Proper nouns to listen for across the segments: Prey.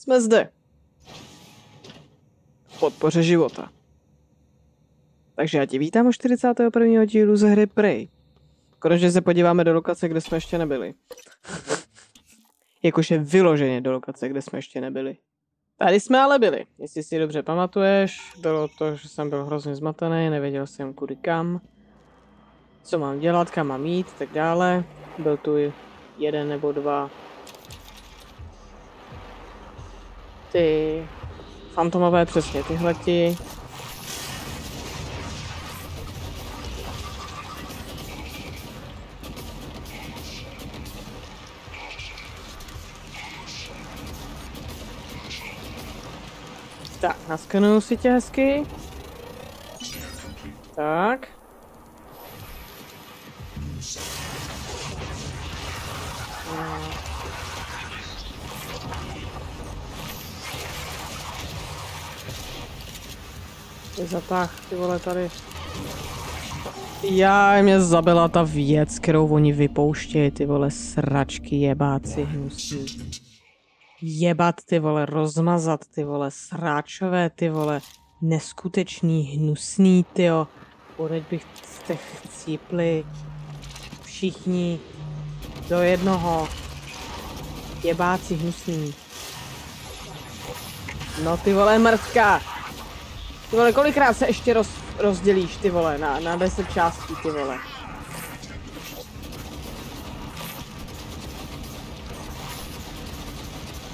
Jsme zde. V podpoře života. Takže já tě vítám u 41. dílu ze hry Prey. Konečně se podíváme do lokace, kde jsme ještě nebyli. Jakože vyloženě do lokace, kde jsme ještě nebyli. Tady jsme ale byli. Jestli si dobře pamatuješ, bylo to, že jsem byl hrozně zmatený, nevěděl jsem kudy kam. Co mám dělat, kam mám jít, tak dále. Byl tu jeden nebo dva ty fantomové, přesně tyhleti. Tak, naskenuju si tě hezky. Tak. Zatáh, ty vole, tady. Já mě zabila ta věc, kterou oni vypouštějí, ty vole, sračky, jebáci, hnusí. Jebat, ty vole, rozmazat, ty vole, sráčové, ty vole, neskutečný, hnusný, tyjo. Odeď bych jste chcípli všichni do jednoho. Jebáci hnusný. No ty vole, mrtka. Ty vole, kolikrát se ještě rozdělíš, ty vole, na 10 částí, ty vole.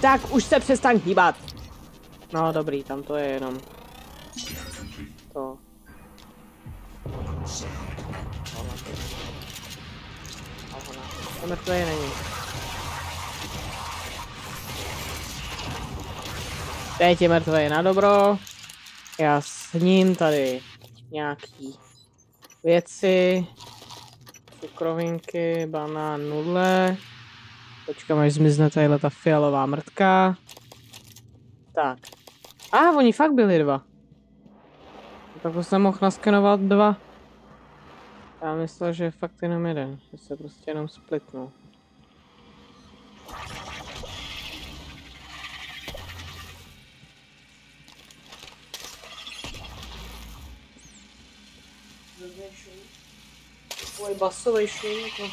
Tak už se přestaň hýbat. No dobrý, tam to je jenom to. To mrtvé není. Teď je mrtvé na dobro. Já s ním tady nějaký věci. Cukrovinky, banán, nudle. Počkám, až zmizne tadyhle ta fialová mrtka. Tak. A oni fakt byli dva. Tak to jsem mohl naskenovat dva. Já myslel, že je fakt jenom jeden. Že se prostě jenom splitnul. Tvoj basový šum.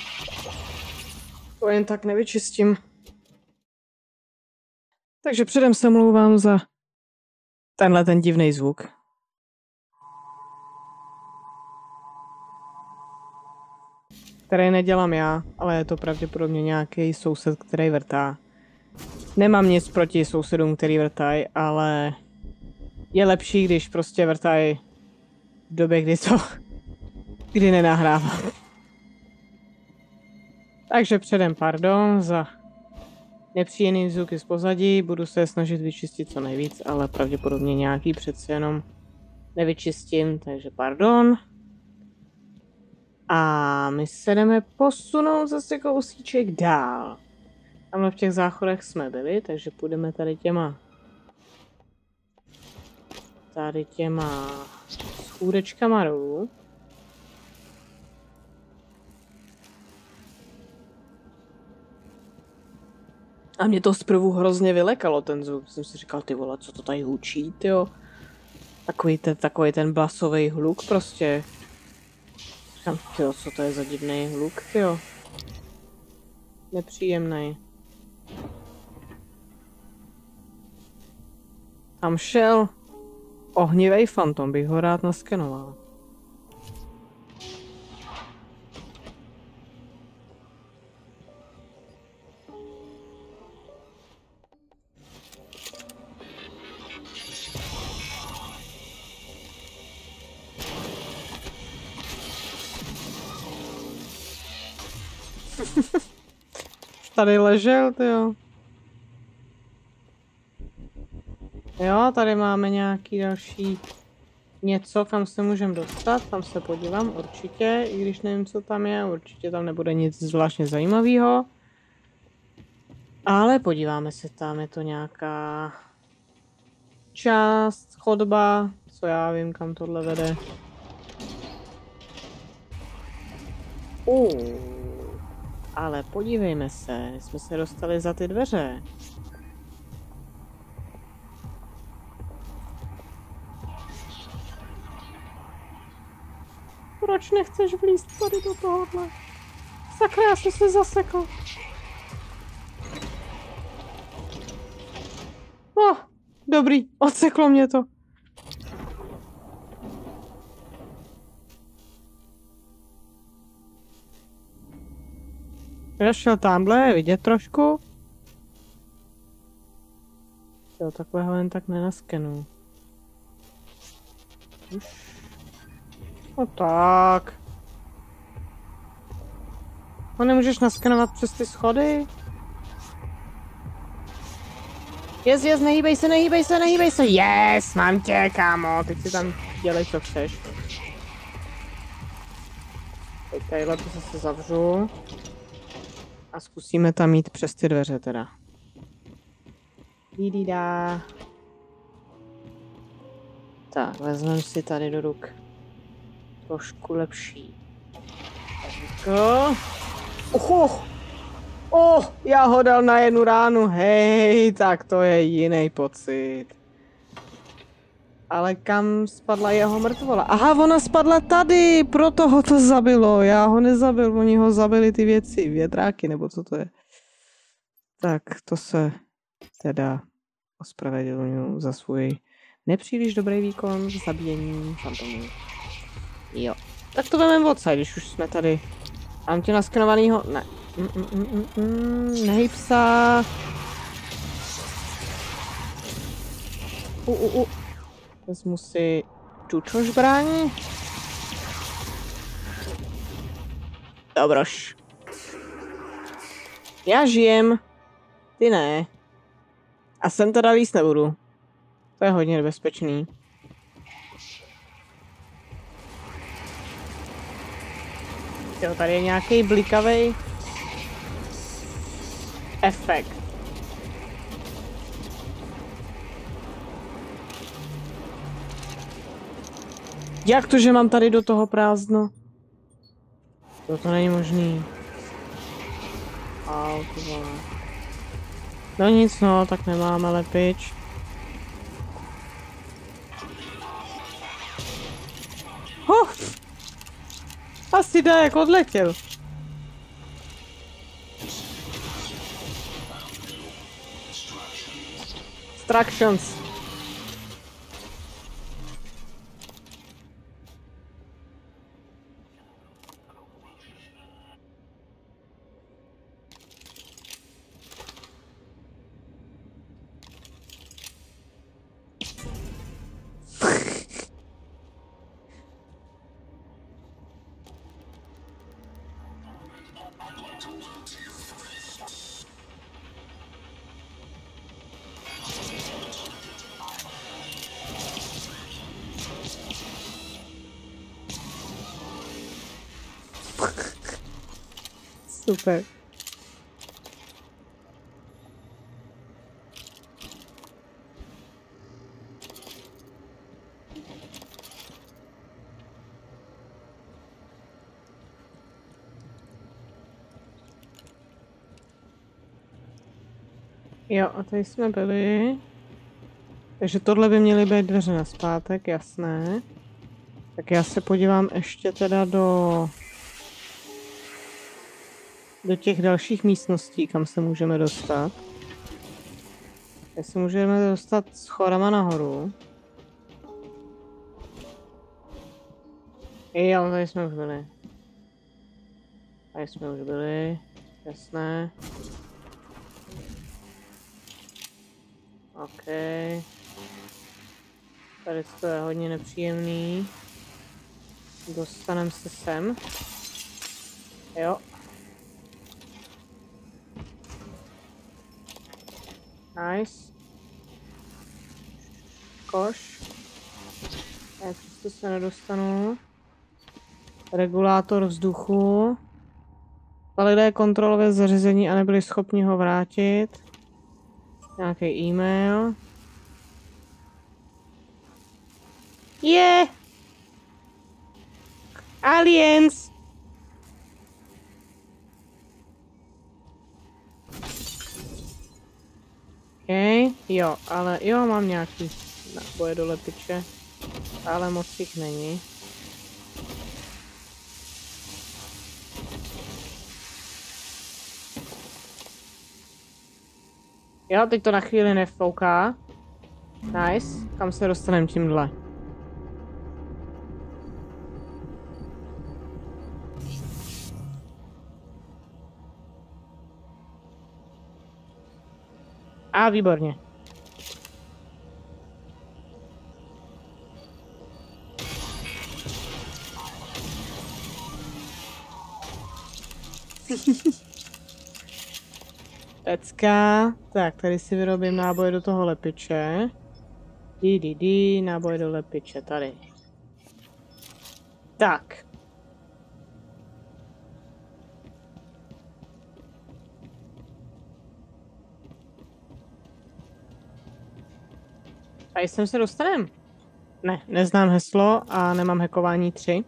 To jen tak nevyčistím. Takže předem se mluvám za tenhle ten divný zvuk. Který nedělám já, ale je to pravděpodobně nějaký soused, který vrtá. Nemám nic proti sousedům, který vrtají, ale je lepší, když prostě vrtají v době, kdy nenahrávám. Takže předem pardon za nepříjemný zvuky z pozadí, budu se snažit vyčistit co nejvíc, ale pravděpodobně nějaký přeci jenom nevyčistím, takže pardon. A my se jdeme posunout zase kousíček dál. Tamhle v těch záchodech jsme byli, takže půjdeme tady těma schůdečkama dolů. A mě to zprvu hrozně vylekalo, ten zvuk. Jsem si říkal, ty vole, co to tady hučí, tyjo. Takový ten blasový hluk prostě. Říkám, tyjo, co to je za divný hluk, tyjo. Nepříjemný. Tam šel ohnivý fantom, bych ho rád naskenoval. Tady ležel, tyjo. Jo, tady máme nějaký další něco, kam se můžeme dostat, tam se podívám určitě, i když nevím, co tam je, určitě tam nebude nic zvláštně zajímavého. Ale podíváme se tam, je to nějaká část, chodba, co já vím, kam tohle vede. Ale podívejme se, jsme se dostali za ty dveře. Proč nechceš vlízt tady do tohohle? Sakra, já jsem se zasekl. No, dobrý, odseklo mě to. Já šel tamhle, vidět trošku. Jo, takhle jen tak nenaskenu. Už. No tak. A nemůžeš naskenovat přes ty schody? Yes, yes, nehýbej se, nehýbej se, nehýbej se. Yes, mám tě, kámo. Teď si tam dělej, co chceš. Teď tadyhle to zase zavřu. A zkusíme tam jít přes ty dveře teda. Didida. Tak, vezmeme si tady do ruk trošku lepší. Ucho! Oh, já ho dal na jednu ránu, hej, tak to je jiný pocit. Ale kam spadla jeho mrtvola? Aha, ona spadla tady, proto ho to zabilo, já ho nezabil, oni ho zabili ty věci, větráky, nebo co to je. Tak to se teda ospravedlňuji za svůj nepříliš dobrý výkon zabíjení fantomů. Jo, tak to vememe odsaď, když už jsme tady. Mám tě naskenovanýho, ne. Nehýb se. Vezmu si tuto zbraň. Dobroš. Já žijem. Ty ne. A sem teda líst nebudu. To je hodně nebezpečný. Jo, tady je nějaký blikavej efekt. Jak to, že mám tady do toho prázdno? To není možný. Au, no nic, no, tak nemáme lepič. Huh. Asi dá, jak odletěl. Instructions. Super. Jo, a tady jsme byli. Takže tohle by měly být dveře na zpátek, jasné. Tak já se podívám ještě teda do těch dalších místností, kam se můžeme dostat. Kde se můžeme dostat s chorama nahoru. Jo, tady jsme už byli. Tady jsme už byli, jasné. OK. Tady to je hodně nepříjemný. Dostaneme se sem. Jo. Nice. Koš. Já přesto se nedostanu. Regulátor vzduchu. Ale lidé kontrolové zařízení a nebyli schopni ho vrátit. Nějaký e-mail. Yeah! Aliens! Okay. Jo, ale jo, mám nějaký náboje do lepiče, ale moc jich není. Jo, teď to na chvíli nefouká. Nice. Kam se dostaneme tímhle? A výborně. Pecka. Tak, tady si vyrobím náboje do toho lepiče. Náboje do lepiče, tady. Tak. A jestli se dostanem? Ne, neznám heslo a nemám hackování 3.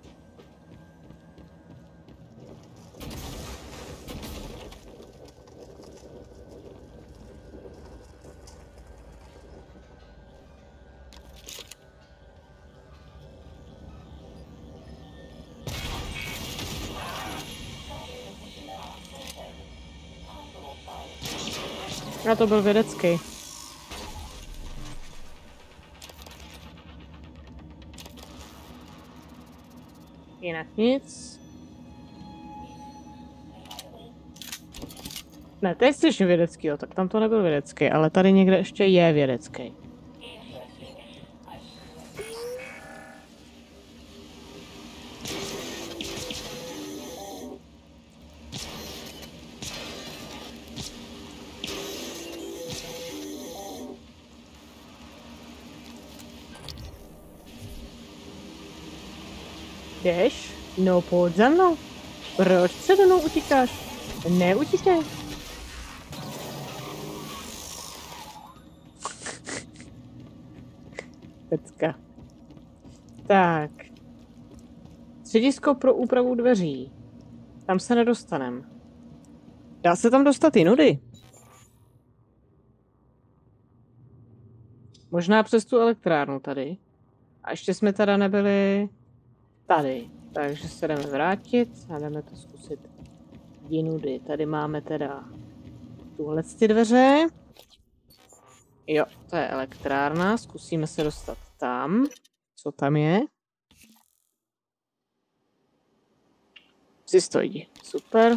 A to byl vědecký. Jinak nic. Ne, teď slyším vědecký, jo, tak tam to nebyl vědecký, ale tady někde ještě je vědecký. Jdeš? No pojď za mnou. Proč se do mnou utíkáš? Neutíkej. Pecka. Tak. Středisko pro úpravu dveří. Tam se nedostaneme. Dá se tam dostat jinudy? Možná přes tu elektrárnu tady. A ještě jsme teda nebyli... Tady, takže se jdeme vrátit a jdeme to zkusit jinudy. Tady máme teda tuhle ty dveře. Jo, to je elektrárna, zkusíme se dostat tam. Co tam je? Psi stojí, super.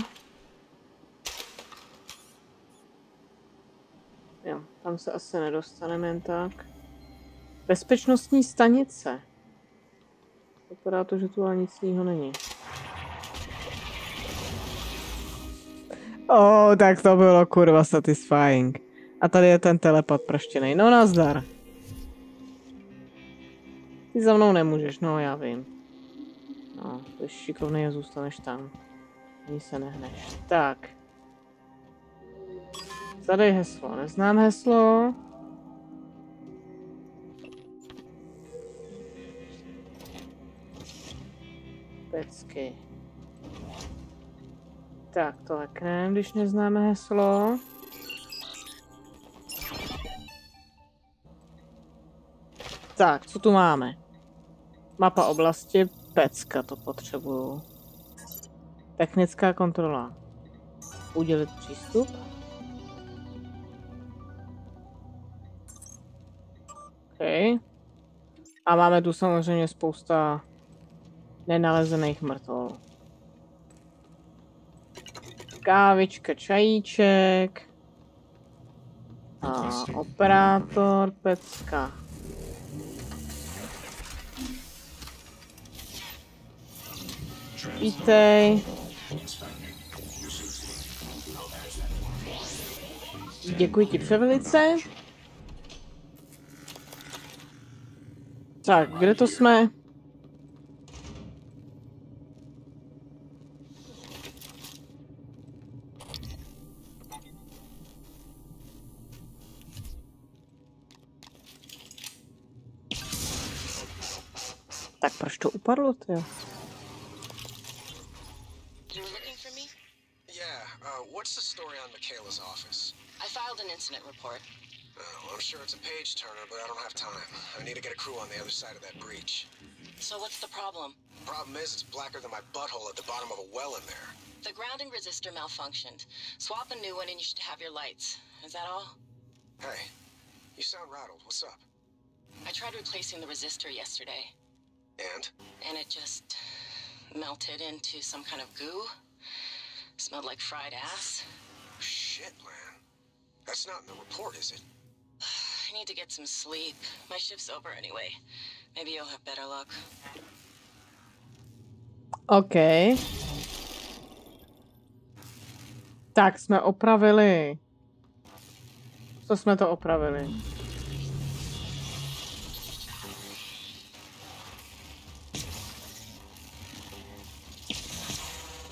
Jo, tam se asi nedostaneme jen tak. Bezpečnostní stanice. Vypadá to, že tu ani nic jiného není. Oh, tak to bylo kurva satisfying. A tady je ten telepat praštěnej. No nazdar. Ty za mnou nemůžeš, no já vím. No, jsi šikovnej a zůstaneš tam. Ani se nehneš. Tak. Zadej heslo. Neznám heslo. Pecky. Tak, to lekneme, když neznáme heslo. Tak, co tu máme? Mapa oblasti, pecka, to potřebuju. Technická kontrola. Udělit přístup. OK. A máme tu samozřejmě spousta... nenalezených mrtvol. Kávička, čajíček. A operátor, pecka. Vítej. Děkuji ti převelice. Tak, kde to jsme? Tak proč to upadlo, tyjo? You were looking for me? Yeah, what's the story on Michaela's office? I filed an incident report. Oh, I'm sure it's a page turner, but I don't have time. I need to get a crew on the other side of that breach. So what's the problem? The problem is it's blacker than my butthole at the bottom of a well in there. The grounding resistor malfunctioned. Swap a new one and you should have your lights. Is that all? Hey, you sound rattled. What's up? I tried replacing the resistor yesterday. And? And it just melted into some kind of goo. Smelled like fried ass. Shit, man. That's not in the report, is it? I need to get some sleep. My shift's over anyway. Maybe you'll have better luck. Okay. Tak jsme opravili. Co jsme to opravili?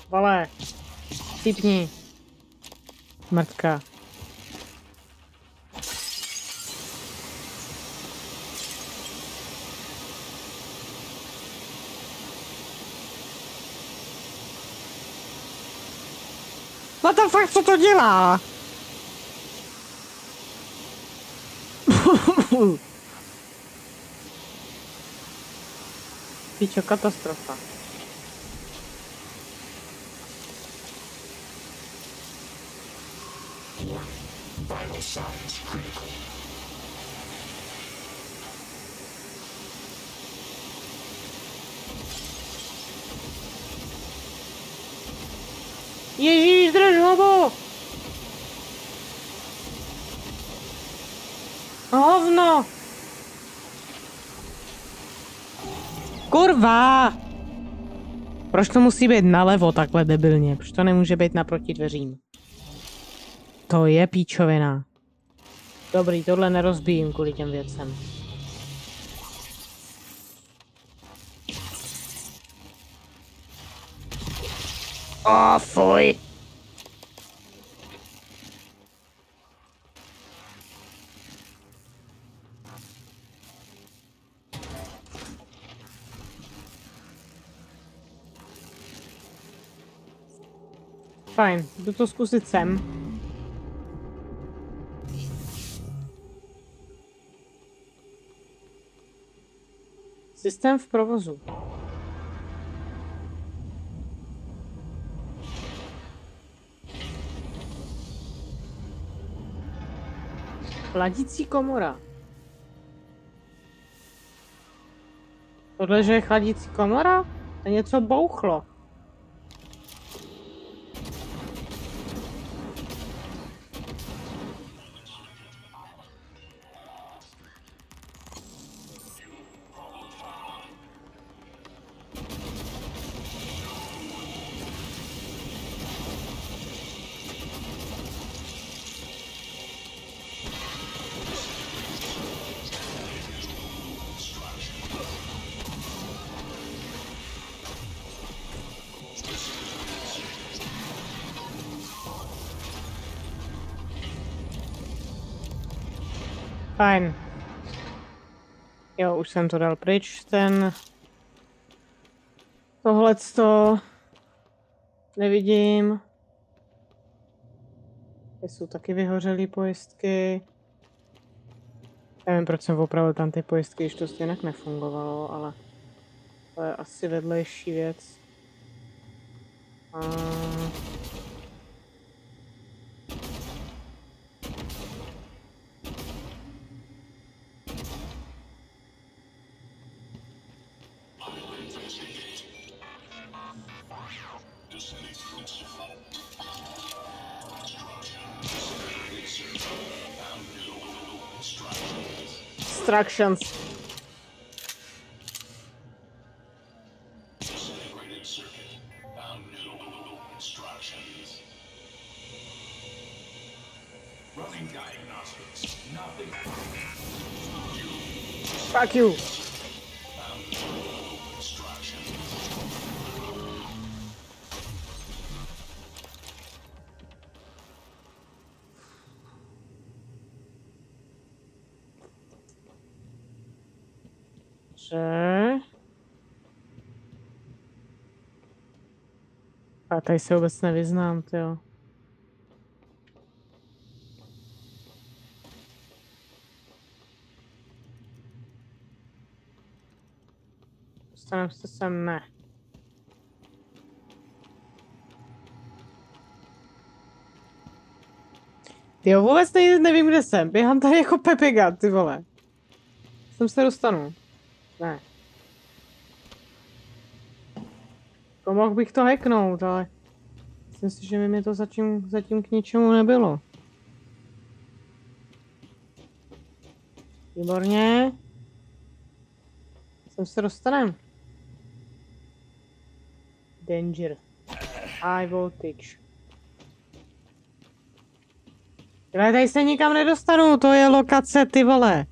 Vole, typni. Mrtka. What the fuck, co to dělá? Pičo, katastrofa. Vital signs critical. Ježíš, drž hobo! Hovno! Kurva! Proč to musí být nalevo takhle debilně? Proč to nemůže být naproti dveřím? To je píčovina. Dobrý, tohle nerozbijím kvůli těm věcem. Oh, fuj! Fajn, jdu to zkusit sem. Systém v provozu. Chladicí komora. Tohle, že je chladicí komora? To něco bouchlo. Fajn. Jo, už jsem to dal pryč, ten... Tohleto... Nevidím. Ty jsou taky vyhořelý pojistky. Nevím, proč jsem opravil tam ty pojistky, když to stejně nefungovalo, ale... To je asi vedlejší věc. A... Instructions. Disintegrated circuit. Found new instructions. Running diagnostics. Nothing. Fuck you. Found new instructions. A tady se vůbec nevyznám, tyjo. Dostaneme se sem, ne. Tyjo, vůbec nevím, kde jsem. Běhám tady jako Pepe Gat, ty vole. Sem se dostanu. Ne. To mohl bych to hacknout, ale... Myslím si, že by mě to zatím k ničemu nebylo. Výborně. Sem se dostanem. Danger. High voltage. Ale tady se nikam nedostanu, to je lokace, ty vole.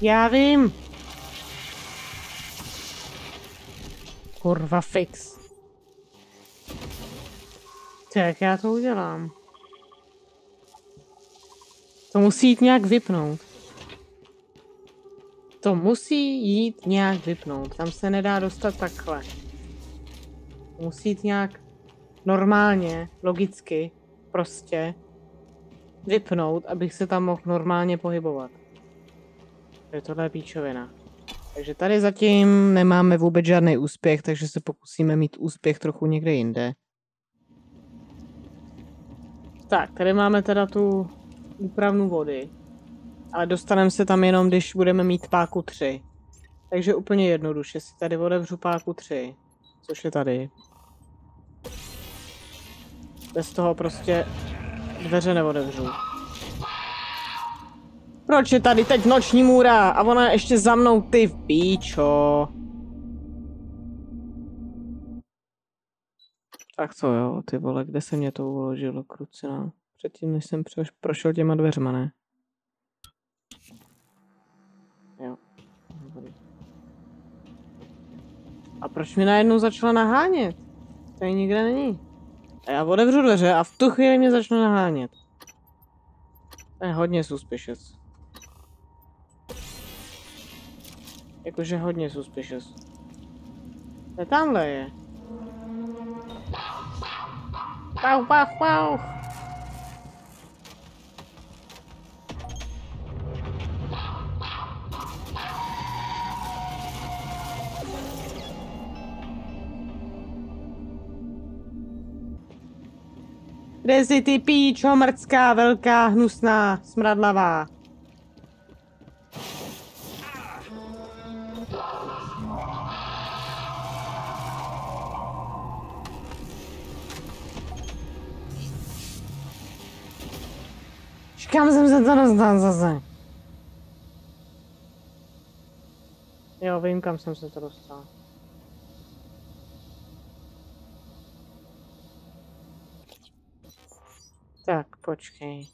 Já vím. Kurva fix. Tak já to udělám. To musí jít nějak vypnout. To musí jít nějak vypnout. Tam se nedá dostat takhle. To musí jít nějak normálně, logicky, prostě vypnout, abych se tam mohl normálně pohybovat. Takže tohle je píčovina. Takže tady zatím nemáme vůbec žádný úspěch, takže se pokusíme mít úspěch trochu někde jinde. Tak, tady máme teda tu úpravnu vody. Ale dostaneme se tam jenom, když budeme mít páku 3. Takže úplně jednoduše si tady otevřu páku 3. Což je tady. Bez toho prostě dveře neotevřu. Proč je tady teď noční můra? A ona je ještě za mnou, ty píčo. Tak to jo, ty vole, kde se mě to uložilo, krucina? Předtím, než jsem prošel těma dveřma, ne? Jo. A proč mi najednou začala nahánět? Tady nikde není. A já otevřu dveře a v tu chvíli mě začne nahánět. To je hodně suspicious. Jakože hodně suspicious. To tamhle je. Pau, pau, pau. Kde jsi, ty píčo, mrdská, velká, hnusná, smradlavá? Kam jsem se to dostal zase? Jo, vím, kam jsem se to dostal. Tak, počkej.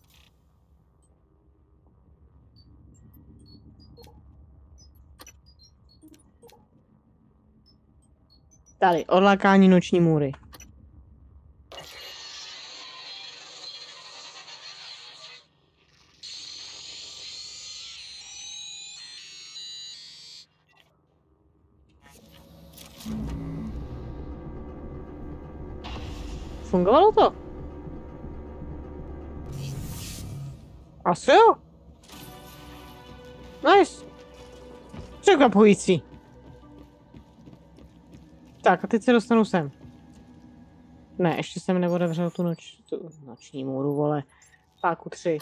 Tady, odlákání noční můry. Fungovalo to? Asi jo. Nice. Překvapující. Tak a teď se dostanu sem. Ne, ještě jsem neotevřel tu noční můru, vole. Páku 3.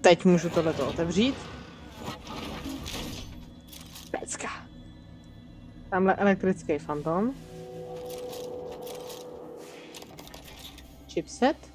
Teď můžu tohleto otevřít. Pecka. Tamhle elektrický fantom. Chipset.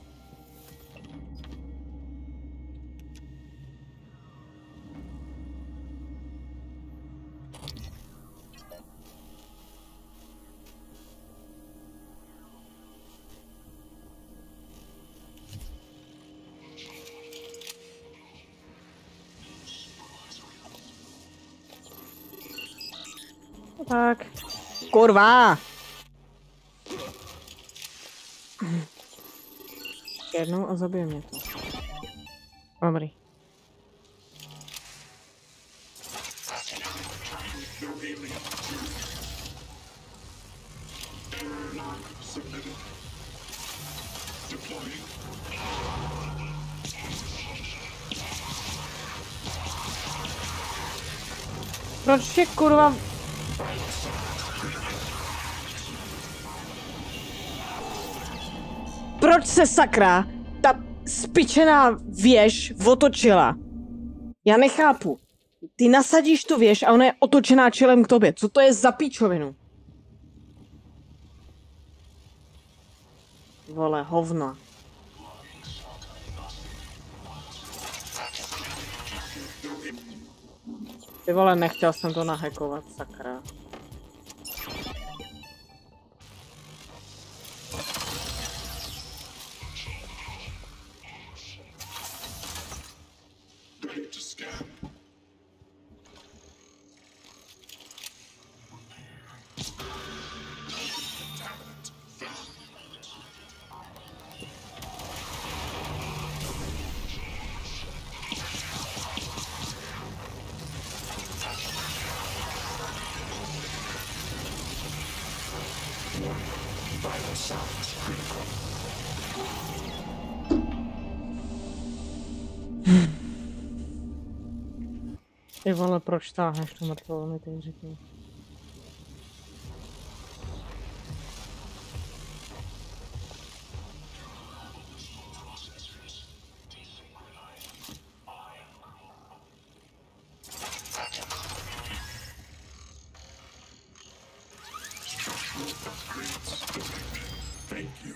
Tak. Kurva! Jednou a zabije mě to. Dobrý. Proč się kurwa... Proč se sakra ta spičená věž otočila? Já nechápu. Ty nasadíš tu věž a ona je otočená čelem k tobě. Co to je za píčovinu? Vole, hovna. Ty vole, nechtěl jsem to nahekovat, sakra. Ty vole, proč táhneš tu mrtvolu, mi teď řekni. Thank you.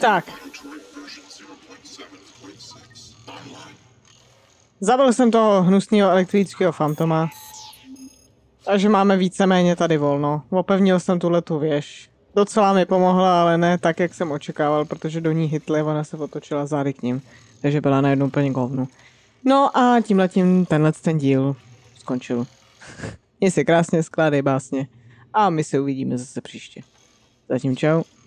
Tak. Zabil jsem toho hnusného elektrického fantoma. Takže máme víceméně tady volno. Opevnil jsem tuhletu věž. Docela mi pomohla, ale ne tak, jak jsem očekával, protože do ní hitli, ona se otočila zády k ním. Takže byla najednou úplně hovnu. No a tímhletím ten díl skončil. Měj se krásně, skládej básně. A my se uvidíme zase příště. Zatím čau.